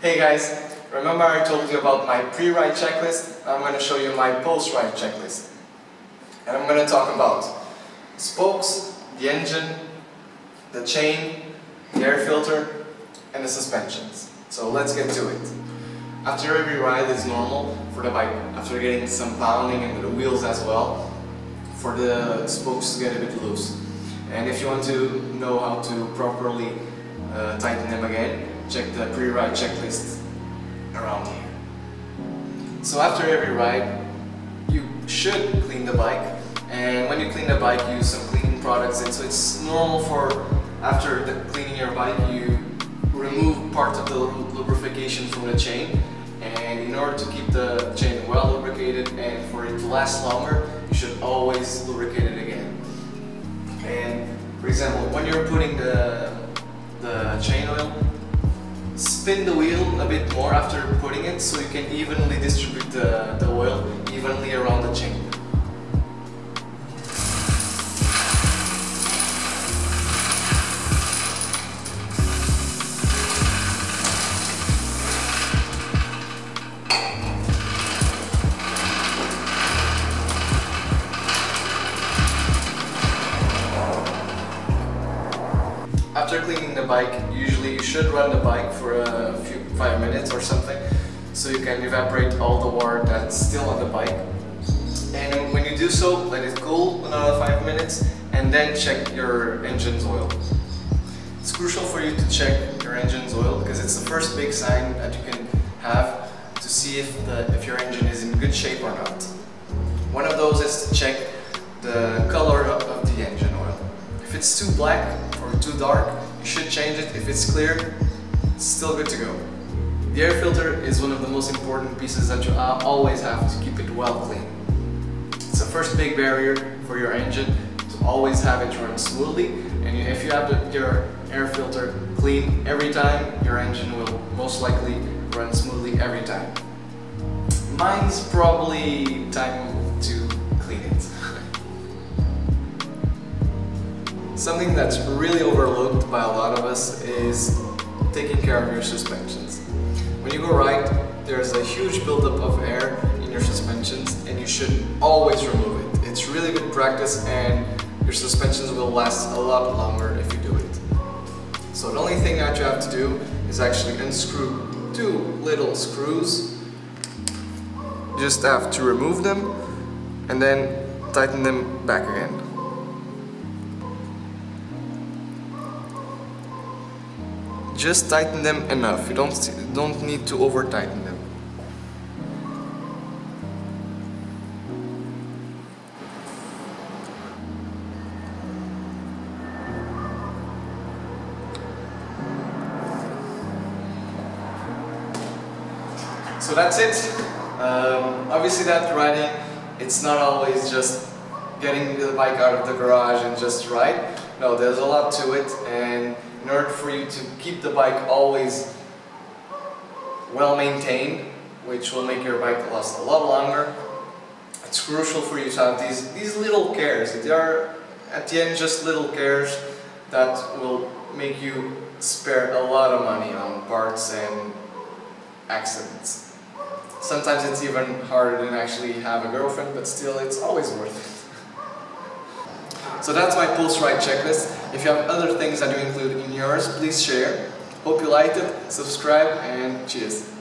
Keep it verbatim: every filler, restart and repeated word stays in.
Hey guys, remember I told you about my pre-write checklist? I'm going to show you my post-write checklist. And I'm going to talk about spokes, the engine, the chain, the air filter, and the suspensions. So let's get to it. After every ride is normal for the bike, after getting some pounding and the wheels as well, for the spokes to get a bit loose. And if you want to know how to properly uh, tighten them again, check the pre-ride checklist around here. So after every ride, you should clean the bike, and when you clean the bike, use some cleaning products. And so it's normal for after the cleaning your bike, you remove part of the lubrication from the chain, and in order to keep the chain well lubricated and for it to last longer, you should always lubricate it again. And for example, when you're putting the the chain oil, spin the wheel a bit more after putting it so you can evenly distribute the, the oil evenly around the chain. After cleaning the bike, usually you should run the bike for a few five minutes or something so you can evaporate all the water that's still on the bike. And when you do so, let it cool another five minutes and then check your engine's oil. It's crucial for you to check your engine's oil because it's the first big sign that you can have to see if, the, if your engine is in good shape or not. One of those is to check the color of the engine oil. If it's too black, too dark, you should change it. If it's clear, it's still good to go. The air filter is one of the most important pieces that you always have to keep it well clean. It's the first big barrier for your engine to always have it run smoothly, and if you have your air filter clean every time, your engine will most likely run smoothly every time. Mine's probably time to clean it. Something that's really overlooked by a lot of us is taking care of your suspensions. When you go right, there's a huge buildup of air in your suspensions and you should always remove it. It's really good practice and your suspensions will last a lot longer if you do it. So the only thing that you have to do is actually unscrew two little screws. You just have to remove them and then tighten them back again. Just tighten them enough. You don't don't need to over tighten them. So that's it. Um, obviously, that riding, it's not always just getting the bike out of the garage and just ride. No, there's a lot to it, and in order for you to keep the bike always well maintained, which will make your bike last a lot longer, it's crucial for you to have these, these little cares. They are at the end just little cares that will make you spare a lot of money on parts and accidents. Sometimes it's even harder than actually have a girlfriend, but still it's always worth it. So that's my post-ride checklist. If you have other things that you include in yours, please share. Hope you liked it, subscribe, and cheers!